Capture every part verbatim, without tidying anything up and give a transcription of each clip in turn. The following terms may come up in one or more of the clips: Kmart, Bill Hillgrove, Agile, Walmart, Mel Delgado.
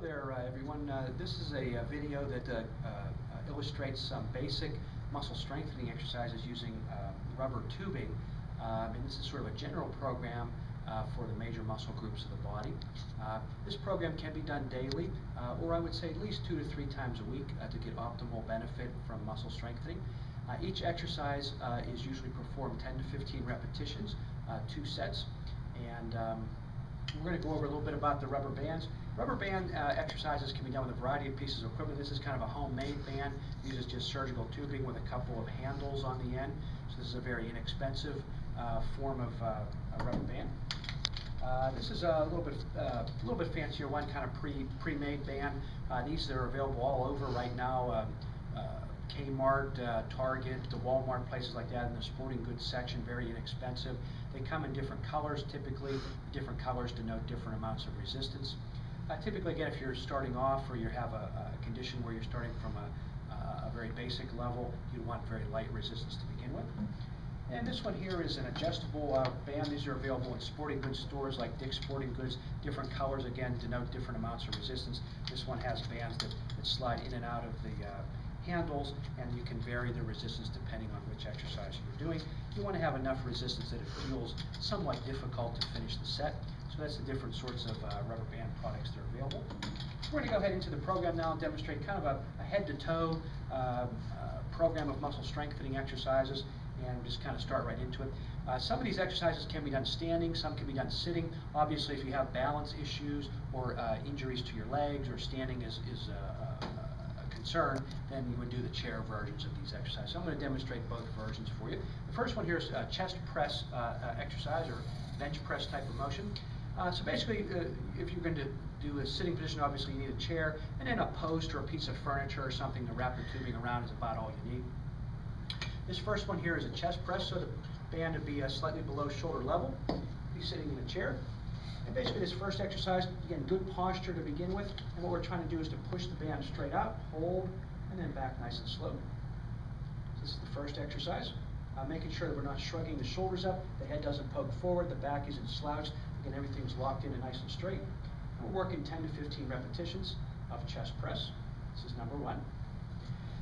Hello there, uh, everyone. Uh, this is a, a video that uh, uh, illustrates some basic muscle strengthening exercises using uh, rubber tubing. Uh, and this is sort of a general program uh, for the major muscle groups of the body. Uh, this program can be done daily, uh, or I would say at least two to three times a week uh, to get optimal benefit from muscle strengthening. Uh, each exercise uh, is usually performed ten to fifteen repetitions, uh, two sets, and um, we're going to go over a little bit about the rubber bands. Rubber band uh, exercises can be done with a variety of pieces of equipment. This is kind of a homemade band. It uses just surgical tubing with a couple of handles on the end. So this is a very inexpensive uh, form of uh, a rubber band. Uh, this is a little bit, uh, a little bit fancier one, kind of pre pre-made band. Uh, these are available all over right now. Um, uh, Kmart, uh, Target, the Walmart, places like that, in the sporting goods section, very inexpensive. They come in different colors typically. Different colors denote different amounts of resistance. Uh, typically, again, if you're starting off or you have a, a condition where you're starting from a, uh, a very basic level, you'd want very light resistance to begin with. And this one here is an adjustable uh, band. These are available in sporting goods stores like Dick's Sporting Goods. Different colors, again, denote different amounts of resistance. This one has bands that, that slide in and out of the uh, handles, and you can vary the resistance depending on which exercise you're doing. You want to have enough resistance that it feels somewhat difficult to finish the set. So that's the different sorts of uh, rubber band products that are available. We're going to go ahead into the program now and demonstrate kind of a, a head-to-toe uh, uh, program of muscle strengthening exercises, and we'll just kind of start right into it. Uh, some of these exercises can be done standing, some can be done sitting. Obviously, if you have balance issues or uh, injuries to your legs, or standing is, is uh, uh, concern, then you would do the chair versions of these exercises. So I'm going to demonstrate both versions for you. The first one here is a chest press uh, uh, exercise, or bench press type of motion. Uh, so basically, uh, if you're going to do a sitting position, obviously you need a chair, and then a post or a piece of furniture or something to wrap the tubing around is about all you need. This first one here is a chest press, so the band would be uh, slightly below shoulder level. Be sitting in a chair. And basically this first exercise, again, good posture to begin with, and what we're trying to do is to push the band straight out, hold, and then back nice and slow. So this is the first exercise, uh, making sure that we're not shrugging the shoulders up, the head doesn't poke forward, the back isn't slouched, again, everything's locked in and nice and straight. And we're working ten to fifteen repetitions of chest press. This is number one.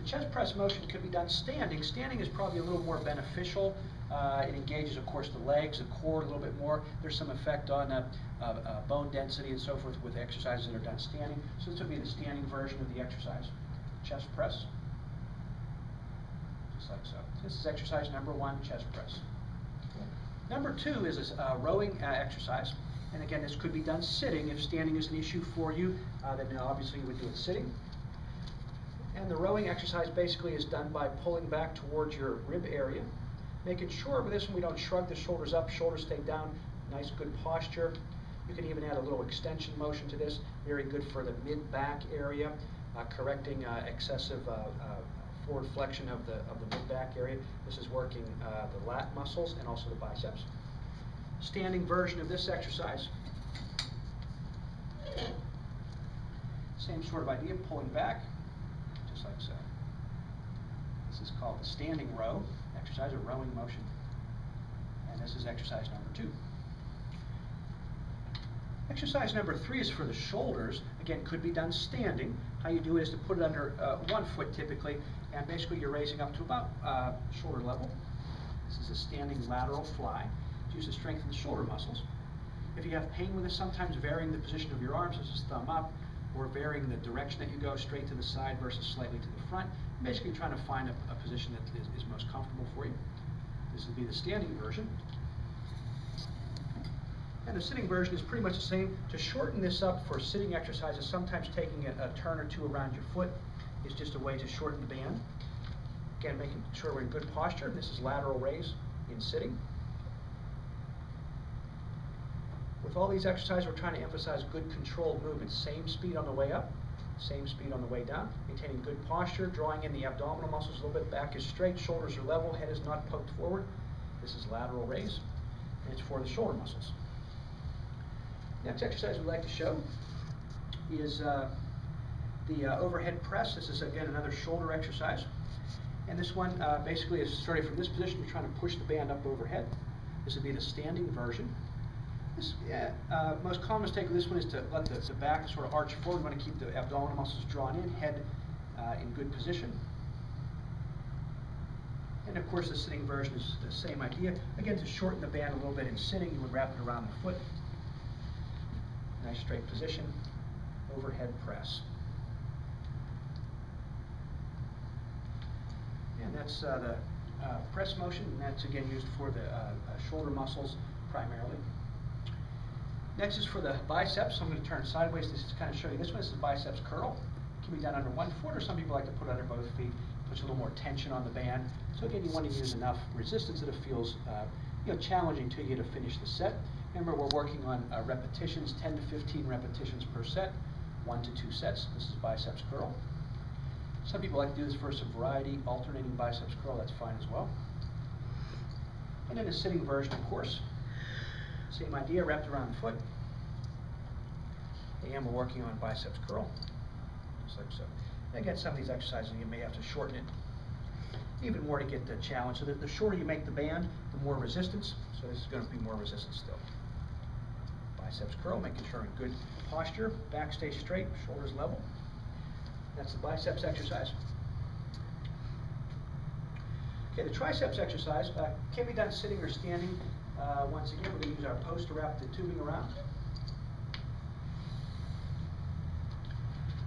The chest press motion could be done standing. Standing is probably a little more beneficial. Uh, it engages, of course, the legs, the core a little bit more. There's some effect on uh, uh, uh, bone density and so forth with exercises that are done standing. So this would be the standing version of the exercise. Chest press. Just like so. This is exercise number one, chest press. Number two is a uh, rowing uh, exercise. And again, this could be done sitting. If standing is an issue for you, uh, then obviously you would do it sitting. And the rowing exercise basically is done by pulling back towards your rib area, making sure with this one we don't shrug the shoulders up, shoulders stay down, nice good posture. You can even add a little extension motion to this, very good for the mid-back area, uh, correcting uh, excessive uh, uh, forward flexion of the, of the mid-back area. This is working uh, the lat muscles and also the biceps. Standing version of this exercise. Same sort of idea, pulling back. Like so. This is called the standing row exercise, or rowing motion, and this is exercise number two. Exercise number three is for the shoulders. Again, could be done standing. How you do it is to put it under uh, one foot typically, and basically you're raising up to about uh, shoulder level. This is a standing lateral fly. It's used to strengthen the shoulder muscles. If you have pain with this, sometimes varying the position of your arms, such as thumb up, or varying the direction that you go, straight to the side versus slightly to the front. Basically trying to find a, a position that is, is most comfortable for you. This would be the standing version. And the sitting version is pretty much the same. To shorten this up for sitting exercises, sometimes taking a, a turn or two around your foot is just a way to shorten the band. Again, making sure we're in good posture. This is lateral raise in sitting. With all these exercises, we're trying to emphasize good controlled movement. Same speed on the way up, same speed on the way down, maintaining good posture, drawing in the abdominal muscles a little bit, back is straight, shoulders are level, head is not poked forward. This is lateral raise, and it's for the shoulder muscles. Next exercise we'd like to show is uh, the uh, overhead press. This is, again, another shoulder exercise. And this one uh, basically is starting from this position. We're trying to push the band up overhead. This would be the standing version. Uh, most common mistake with this one is to let the, the back sort of arch forward. We want to keep the abdominal muscles drawn in, head uh, in good position. And of course the sitting version is the same idea. Again, to shorten the band a little bit in sitting, you would wrap it around the foot. Nice straight position, overhead press. And that's uh, the uh, press motion, and that's again used for the uh, shoulder muscles primarily. Next is for the biceps. I'm going to turn sideways. This is kind of showing. This one, this is biceps curl. It can be done under one foot, or some people like to put it under both feet. Puts a little more tension on the band. So again, you want to use enough resistance that it feels uh, you know, challenging to you to finish the set. Remember, we're working on uh, repetitions, ten to fifteen repetitions per set, one to two sets. This is biceps curl. Some people like to do this for some variety, alternating biceps curl. That's fine as well. And then a sitting version, of course. Same idea, wrapped around the foot. And we're working on biceps curl, just like so. And again, some of these exercises, you may have to shorten it even more to get the challenge. So that the shorter you make the band, the more resistance. So this is going to be more resistance still. Biceps curl, making sure in good posture. Back stays straight, shoulders level. That's the biceps exercise. Okay, the triceps exercise uh, can be done sitting or standing. Uh, once again, we're going to use our post to wrap the tubing around.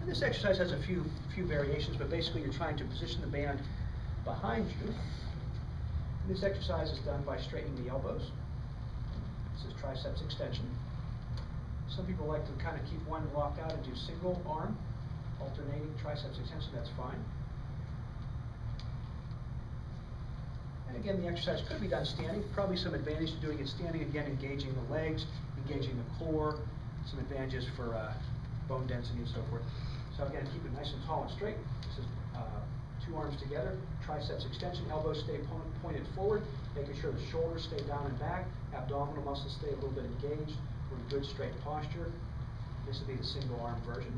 And this exercise has a few, few variations, but basically you're trying to position the band behind you. And this exercise is done by straightening the elbows. This is triceps extension. Some people like to kind of keep one locked out and do single arm, alternating triceps extension, that's fine. Again, the exercise could be done standing. Probably some advantage to doing it standing. Again, engaging the legs, engaging the core, some advantages for uh, bone density and so forth. So again, keep it nice and tall and straight. This is uh, two arms together, triceps extension, elbows stay pointed forward, making sure the shoulders stay down and back, abdominal muscles stay a little bit engaged. We're in good straight posture. This would be the single arm version.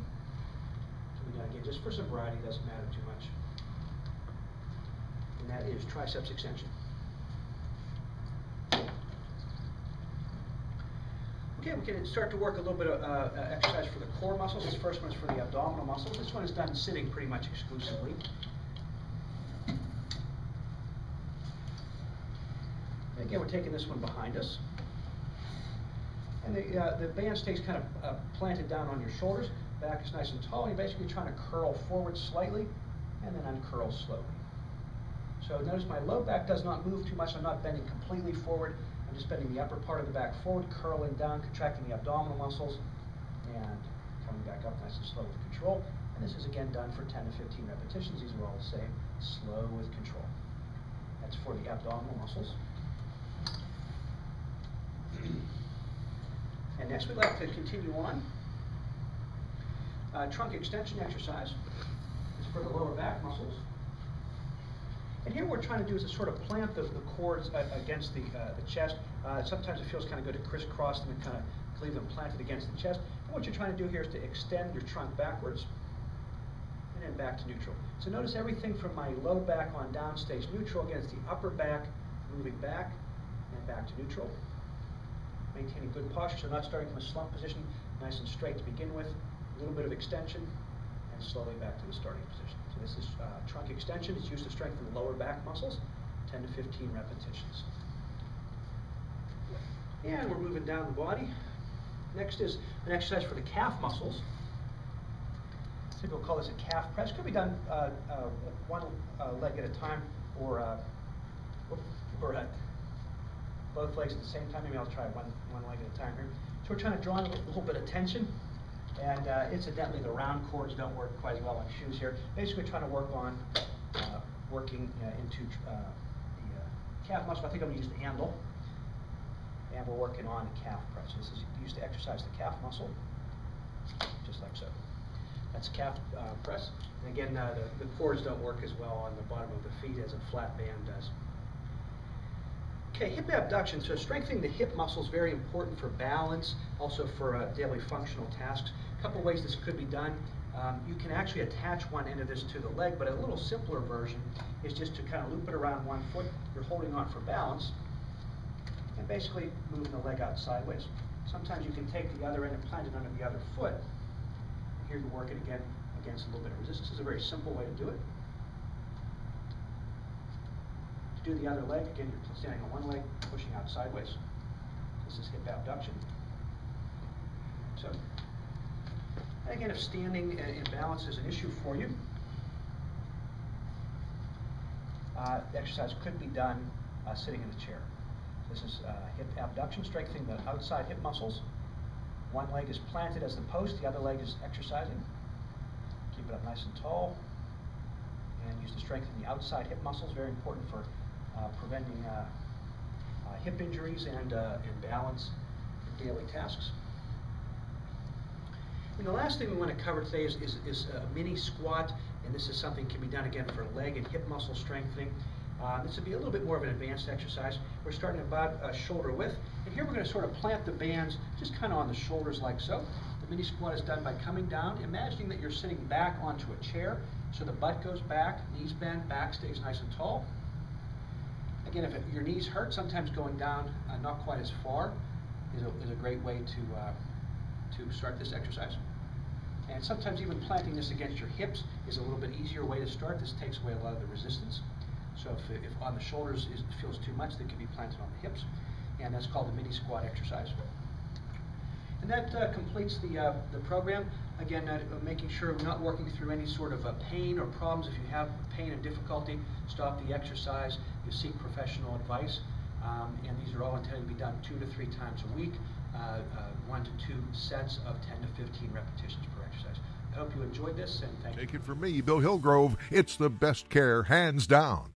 So we got again, just for some variety, doesn't matter too much. And that is triceps extension. Okay, we can start to work a little bit of uh, exercise for the core muscles. This first one is for the abdominal muscle. This one is done sitting pretty much exclusively. And again, we're taking this one behind us. And the, uh, the band stays kind of uh, planted down on your shoulders. Back is nice and tall. You're basically trying to curl forward slightly and then uncurl slowly. So notice my low back does not move too much. I'm not bending completely forward. I'm just bending the upper part of the back forward, curling down, contracting the abdominal muscles, and coming back up nice and slow with control. And this is again done for ten to fifteen repetitions. These are all the same, slow with control. That's for the abdominal muscles. And next we'd like to continue on. Uh, trunk extension exercise is for the lower back muscles. And here what we're trying to do is to sort of plant the, the cords uh, against the, uh, the chest. Uh, sometimes it feels kind of good to crisscross them and kind of leave them planted against the chest. And what you're trying to do here is to extend your trunk backwards and then back to neutral. So notice everything from my low back on down stays neutral. Again, it's the upper back moving back and back to neutral. Maintaining good posture, so not starting from a slump position, nice and straight to begin with. A little bit of extension and slowly back to the starting position. So this is uh, trunk extension. It's used to strengthen the lower back muscles, ten to fifteen repetitions. And we're moving down the body. Next is an exercise for the calf muscles. Some people call this a calf press. Could be done uh, uh, one uh, leg at a time, or uh, or uh, both legs at the same time. Maybe I'll try one, one leg at a time here. So we're trying to draw in a little bit of tension. And uh, incidentally, the round cords don't work quite as well on shoes here. Basically, trying to work on uh, working uh, into uh, the uh, calf muscle. I think I'm going to use the handle. And we're working on the calf press. This is used to exercise the calf muscle, just like so. That's calf uh, press. And again, uh, the, the cords don't work as well on the bottom of the feet as a flat band does. Okay, hip abduction. So strengthening the hip muscle is very important for balance, also for uh, daily functional tasks. A couple ways this could be done. Um, you can actually attach one end of this to the leg, but a little simpler version is just to kind of loop it around one foot. You're holding on for balance and basically moving the leg out sideways. Sometimes you can take the other end and plant it under the other foot. Here you work it again against a little bit of resistance. This is a very simple way to do it. To do the other leg, again, you're standing on one leg, pushing out sideways. This is hip abduction. So, and again, if standing and balance is an issue for you, uh, the exercise could be done uh, sitting in the chair. This is uh, hip abduction, strengthening the outside hip muscles. One leg is planted as the post, the other leg is exercising. Keep it up nice and tall. And use to strengthen the outside hip muscles, very important for uh, preventing uh, uh, hip injuries and, uh, and balance in daily tasks. And the last thing we want to cover today is, is, is a mini squat, and this is something that can be done again for leg and hip muscle strengthening. Uh, this would be a little bit more of an advanced exercise. We're starting about uh, shoulder width, and here we're going to sort of plant the bands just kind of on the shoulders like so. The mini squat is done by coming down, imagining that you're sitting back onto a chair, so the butt goes back, knees bend, back stays nice and tall. Again, if it, your knees hurt, sometimes going down uh, not quite as far is a, is a great way to, uh, to start this exercise. And sometimes even planting this against your hips is a little bit easier way to start. This takes away a lot of the resistance. So if, if on the shoulders is, feels too much, they can be planted on the hips. And that's called the mini squat exercise. And that uh, completes the, uh, the program. Again, uh, making sure we're not working through any sort of uh, pain or problems. If you have pain and difficulty, stop the exercise. You seek professional advice. Um, and these are all intended to be done two to three times a week, uh, uh, one to two sets of ten to fifteen repetitions per exercise. I hope you enjoyed this, and thank you. Take it from me, Bill Hillgrove. It's the best care, hands down.